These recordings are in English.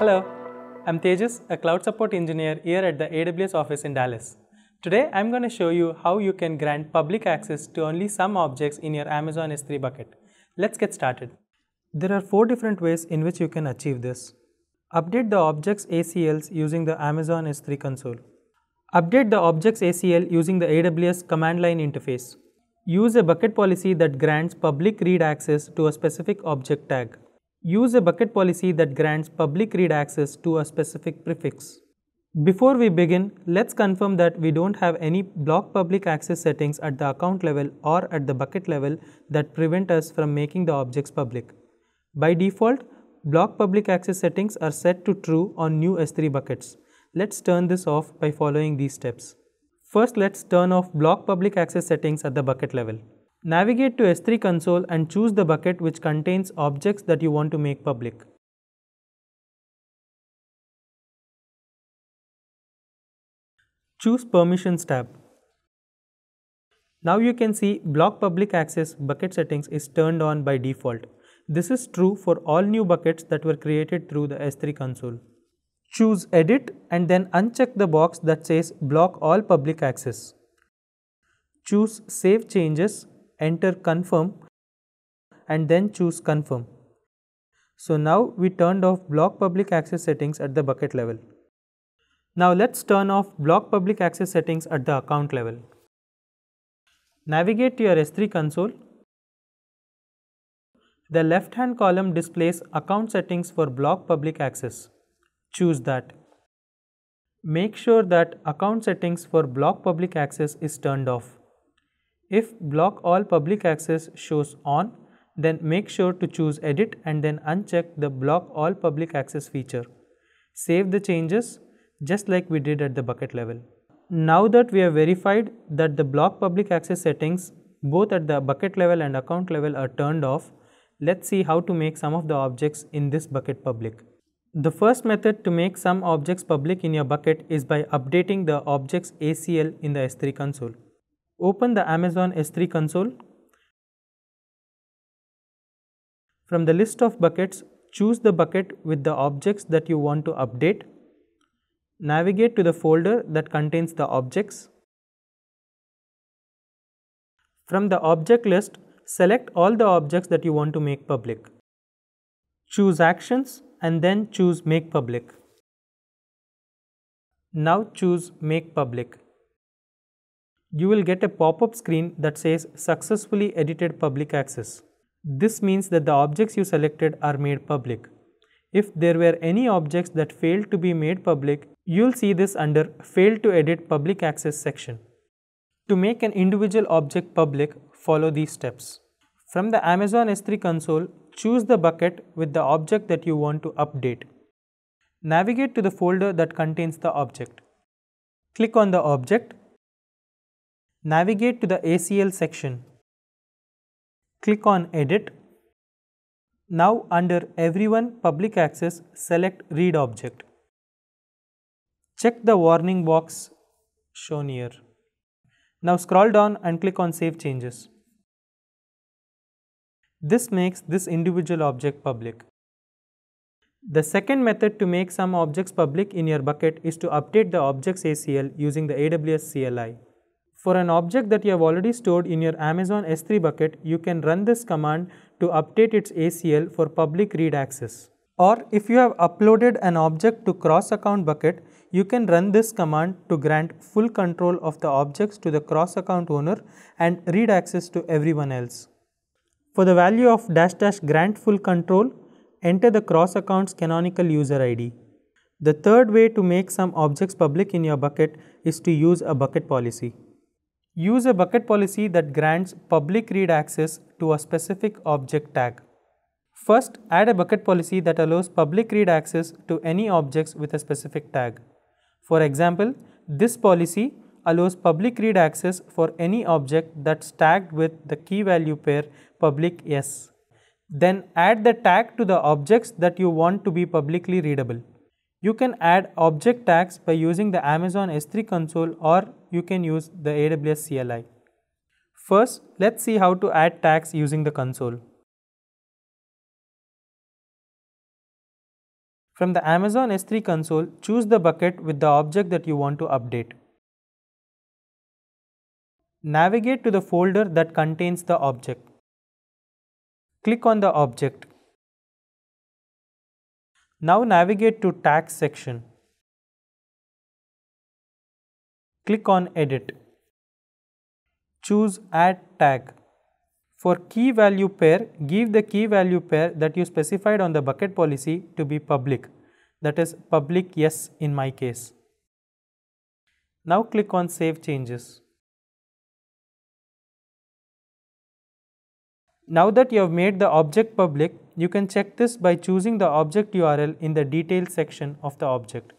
Hello, I'm Tejas, a cloud support engineer here at the AWS office in Dallas. Today, I'm going to show you how you can grant public access to only some objects in your Amazon S3 bucket. Let's get started. There are 4 different ways in which you can achieve this. Update the object's ACLs using the Amazon S3 console. Update the object's ACL using the AWS command line interface. Use a bucket policy that grants public read access to a specific object tag. Use a bucket policy that grants public read access to a specific prefix. Before we begin, let's confirm that we don't have any block public access settings at the account level or at the bucket level that prevent us from making the objects public. By default, block public access settings are set to true on new S3 buckets. Let's turn this off by following these steps. First, let's turn off block public access settings at the bucket level. Navigate to S3 console and choose the bucket which contains objects that you want to make public. Choose Permissions tab. Now you can see Block Public Access bucket settings is turned on by default. This is true for all new buckets that were created through the S3 console. Choose Edit and then uncheck the box that says Block All Public Access. Choose Save Changes, enter Confirm, and then choose Confirm. So now we turned off block public access settings at the bucket level. Now let's turn off block public access settings at the account level. Navigate to your S3 console. The left-hand column displays Account Settings for Block Public Access. Choose that. Make sure that Account Settings for Block Public Access is turned off. If Block All Public Access shows on, then make sure to choose Edit and then uncheck the Block All Public Access feature. Save the changes, just like we did at the bucket level. Now that we have verified that the Block Public Access settings, both at the bucket level and account level, are turned off, let's see how to make some of the objects in this bucket public. The first method to make some objects public in your bucket is by updating the object's ACL in the S3 console. Open the Amazon S3 console. From the list of buckets, choose the bucket with the objects that you want to update. Navigate to the folder that contains the objects. From the object list, select all the objects that you want to make public. Choose Actions and then choose Make Public. Now choose Make Public. You will get a pop-up screen that says Successfully Edited Public Access. This means that the objects you selected are made public. If there were any objects that failed to be made public, you'll see this under Failed to Edit Public Access section. To make an individual object public, follow these steps. From the Amazon S3 console, choose the bucket with the object that you want to update. Navigate to the folder that contains the object. Click on the object. Navigate to the ACL section. Click on Edit. Now under Everyone Public Access, select Read Object. Check the warning box shown here. Now scroll down and click on Save Changes. This makes this individual object public. The second method to make some objects public in your bucket is to update the object's ACL using the AWS CLI. For an object that you have already stored in your Amazon S3 bucket, you can run this command to update its ACL for public read access. Or if you have uploaded an object to cross-account bucket, you can run this command to grant full control of the objects to the cross-account owner and read access to everyone else. For the value of --grant full control, enter the cross account's canonical user ID. The third way to make some objects public in your bucket is to use a bucket policy. Use a bucket policy that grants public read access to a specific object tag. First, add a bucket policy that allows public read access to any objects with a specific tag. For example, this policy allows public read access for any object that's tagged with the key value pair public yes. Then add the tag to the objects that you want to be publicly readable. You can add object tags by using the Amazon S3 console, or you can use the AWS CLI. First, let's see how to add tags using the console. From the Amazon S3 console, choose the bucket with the object that you want to update. Navigate to the folder that contains the object. Click on the object. Now navigate to Tags section. Click on Edit. Choose Add Tag. For key value pair, give the key value pair that you specified on the bucket policy to be public, that is public yes in my case. Now click on Save Changes. Now that you have made the object public, you can check this by choosing the object URL in the details section of the object.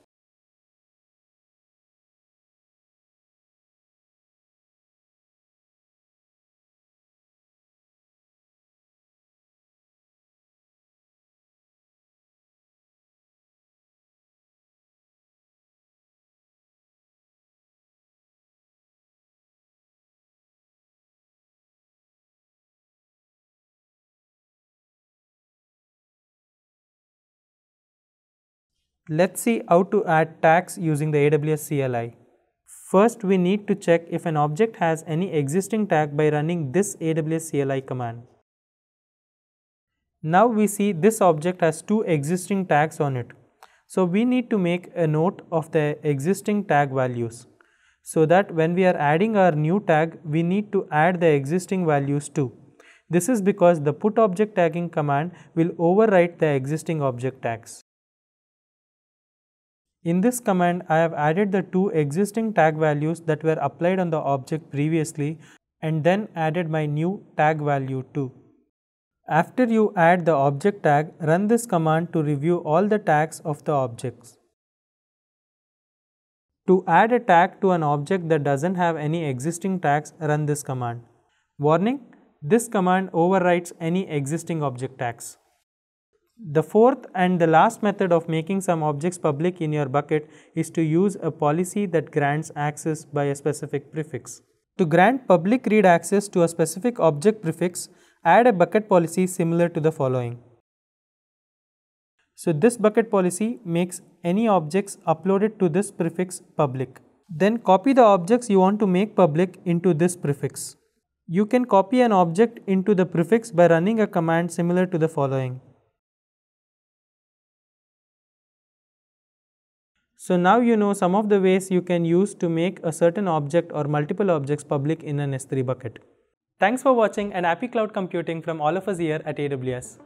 Let's see how to add tags using the AWS CLI. First, we need to check if an object has any existing tag by running this AWS CLI command. Now we see this object has two existing tags on it. So we need to make a note of the existing tag values, so that when we are adding our new tag, we need to add the existing values too. This is because the put object tagging command will overwrite the existing object tags. In this command, I have added the two existing tag values that were applied on the object previously and then added my new tag value too. After you add the object tag, run this command to review all the tags of the objects. To add a tag to an object that doesn't have any existing tags, run this command. Warning, this command overwrites any existing object tags. The fourth and the last method of making some objects public in your bucket is to use a policy that grants access by a specific prefix. To grant public read access to a specific object prefix, add a bucket policy similar to the following. So this bucket policy makes any objects uploaded to this prefix public. Then copy the objects you want to make public into this prefix. You can copy an object into the prefix by running a command similar to the following. So now you know some of the ways you can use to make a certain object or multiple objects public in an S3 bucket. Thanks for watching and happy cloud computing from all of us here at AWS.